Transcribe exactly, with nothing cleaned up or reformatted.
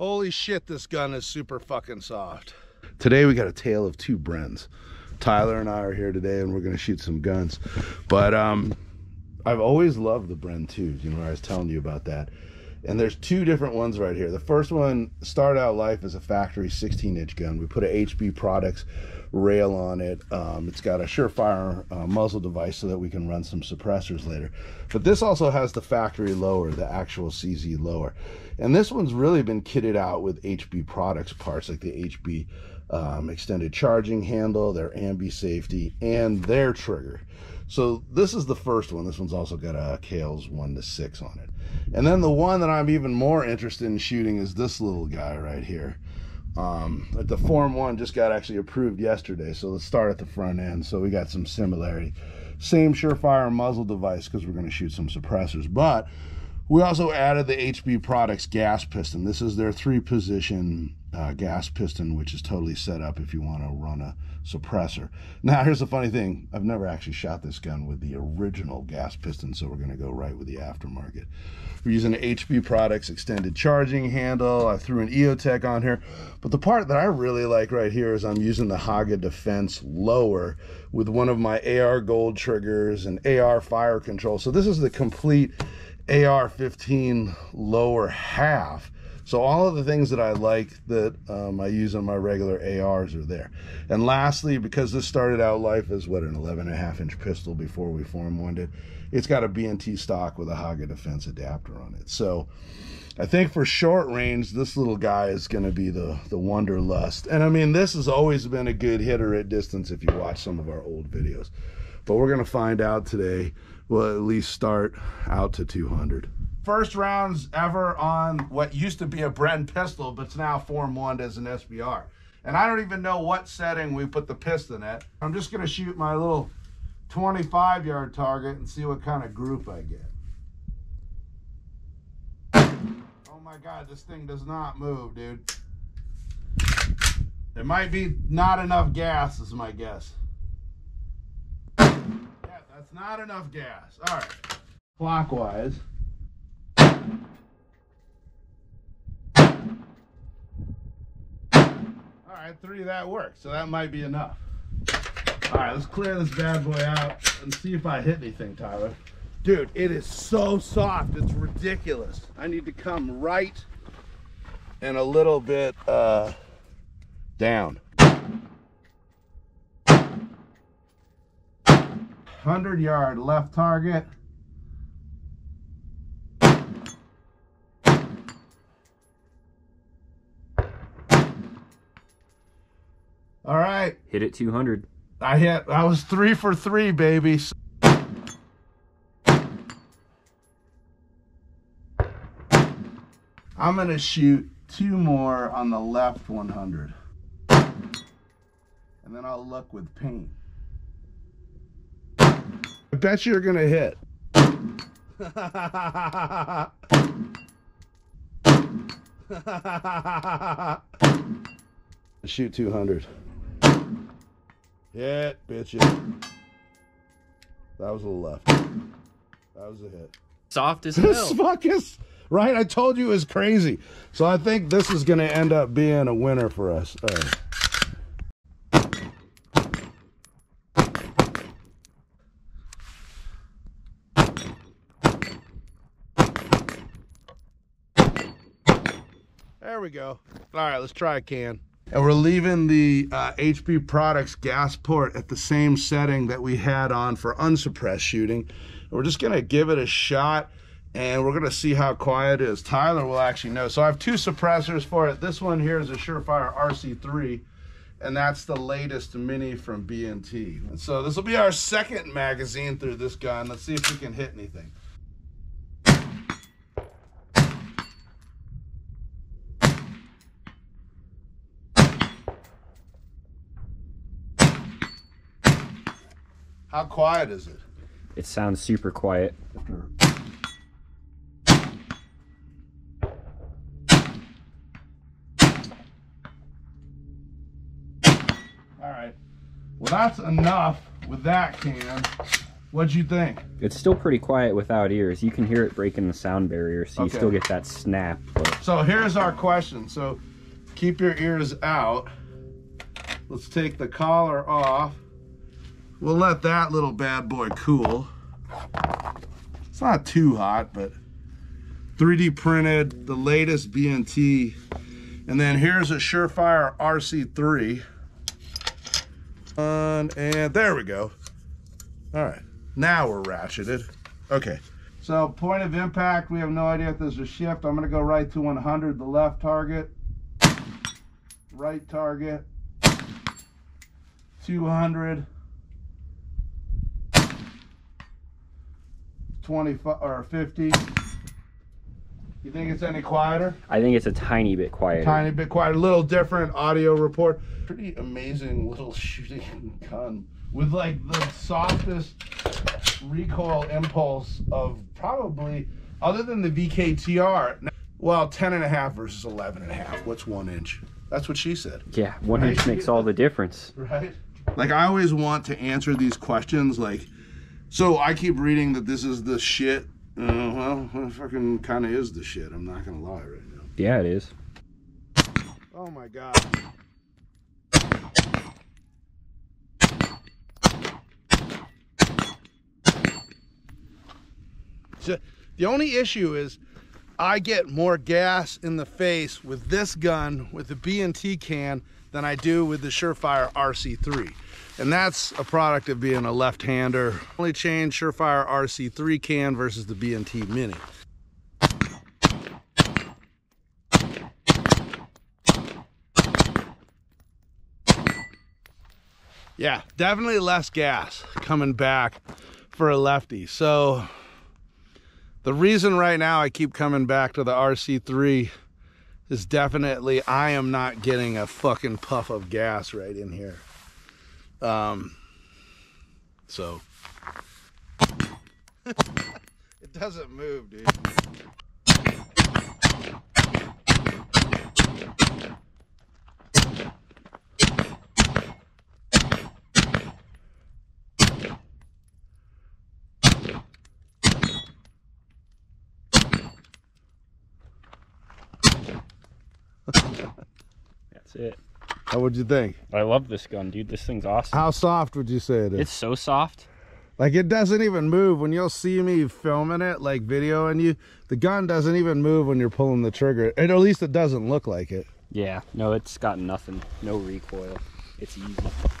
Holy shit, this gun is super fucking soft. Today we got a tale of two Brens. Tyler and I are here today and we're gonna shoot some guns. But um, I've always loved the Bren two, you know, I was telling you about that. And there's two different ones right here. The first one started out life as a factory sixteen inch gun. We put a H B Products rail on it. Um, it's got a Surefire uh, muzzle device so that we can run some suppressors later. But this also has the factory lower, the actual C Z lower. And this one's really been kitted out with H B Products parts, like the H B um, extended charging handle, their ambi safety, and their trigger. So this is the first one. This one's also got a Kales one to six on it. And then the one that I'm even more interested in shooting is this little guy right here. Um, the Form one just got actually approved yesterday. So let's start at the front end. So we got some similarity. Same Surefire muzzle device because we're going to shoot some suppressors. But we also added the H B Products gas piston. This is their three position uh, gas piston, which is totally set up if you want to run a suppressor. Now, here's the funny thing. I've never actually shot this gun with the original gas piston, so we're going to go right with the aftermarket. We're using an H B Products extended charging handle. I threw an EOTech on here. But the part that I really like right here is I'm using the Haga Defense lower with one of my A R gold triggers and A R fire control. So this is the complete A R fifteen lower half. So all of the things that I like that um, I use on my regular A Rs are there. And lastly, because this started out life as what, an eleven and a half inch pistol before we form one did, it's got a B and T stock with a Haga Defense adapter on it. So I think for short range, this little guy is going to be the, the Wonderlust. And I mean, this has always been a good hitter at distance if you watch some of our old videos. But we're going to find out today. We'll at least start out to two hundred. First rounds ever on what used to be a Bren pistol, but it's now Form one as an S B R. And I don't even know what setting we put the piston at. I'm just going to shoot my little twenty-five yard target and see what kind of group I get. Oh my God, this thing does not move, dude. It might be not enough gas is my guess. That's not enough gas. All right. Clockwise. All right, three, that works. So that might be enough. All right, let's clear this bad boy out and see if I hit anything, Tyler. Dude, it is so soft. It's ridiculous. I need to come right and a little bit uh, down. one hundred yard left target. All right. Hit it two hundred. I hit, I was three for three, baby. I'm gonna shoot two more on the left one hundred. And then I'll look with paint. I bet you're gonna hit. Shoot two hundred. Hit, bitches. That was a left. That was a hit. Soft as hell. This fuck is, right? I told you it was crazy. So I think this is gonna end up being a winner for us. All right. There we go. All right, let's try a can. And we're leaving the uh, H B Products gas port at the same setting that we had on for unsuppressed shooting. And we're just gonna give it a shot and we're gonna see how quiet it is. Tyler will actually know. So I have two suppressors for it. This one here is a Surefire R C three, and that's the latest mini from B and T. And so this will be our second magazine through this gun. Let's see if we can hit anything. How quiet is it? It sounds super quiet. All right. Well, that's enough with that can. What'd you think? It's still pretty quiet without ears. You can hear it breaking the sound barrier, so okay. You still get that snap. But... So here's our question. So keep your ears out. Let's take the collar off. We'll let that little bad boy cool. It's not too hot, but three D printed, the latest B and T. And then here's a SureFire R C three. And, and there we go. All right. Now we're ratcheted. Okay. So point of impact, we have no idea if there's a shift. I'm going to go right to one hundred, the left target, right target, two hundred, twenty-five or fifty. You think it's any quieter? I think it's a tiny bit quieter. Tiny bit quieter. Little different audio report. Pretty amazing little shooting gun with like the softest recoil impulse of probably, other than the V K T R, well, ten and a half versus eleven and a half. What's one inch? That's what she said. Yeah, one right? inch makes all the difference. Right? Like, I always want to answer these questions. Like, so I keep reading that this is the shit. Uh, well, it fucking kind of is the shit. I'm not going to lie right now. Yeah, it is. Oh my God. So the only issue is I get more gas in the face with this gun with the B and T can than I do with the SureFire R C three. And that's a product of being a left-hander. Only change SureFire R C three can versus the B and T Mini. Yeah, definitely less gas coming back for a lefty. So the reason right now I keep coming back to the R C three is definitely I am not getting a fucking puff of gas right in here. Um, so. It doesn't move, dude. That's it. How would you think? I love this gun, dude. This thing's awesome. How soft would you say it is? It's so soft. Like, it doesn't even move. When you'll see me filming it, like videoing you, the gun doesn't even move when you're pulling the trigger. At least it doesn't look like it. Yeah, no, it's got nothing. No recoil. It's easy.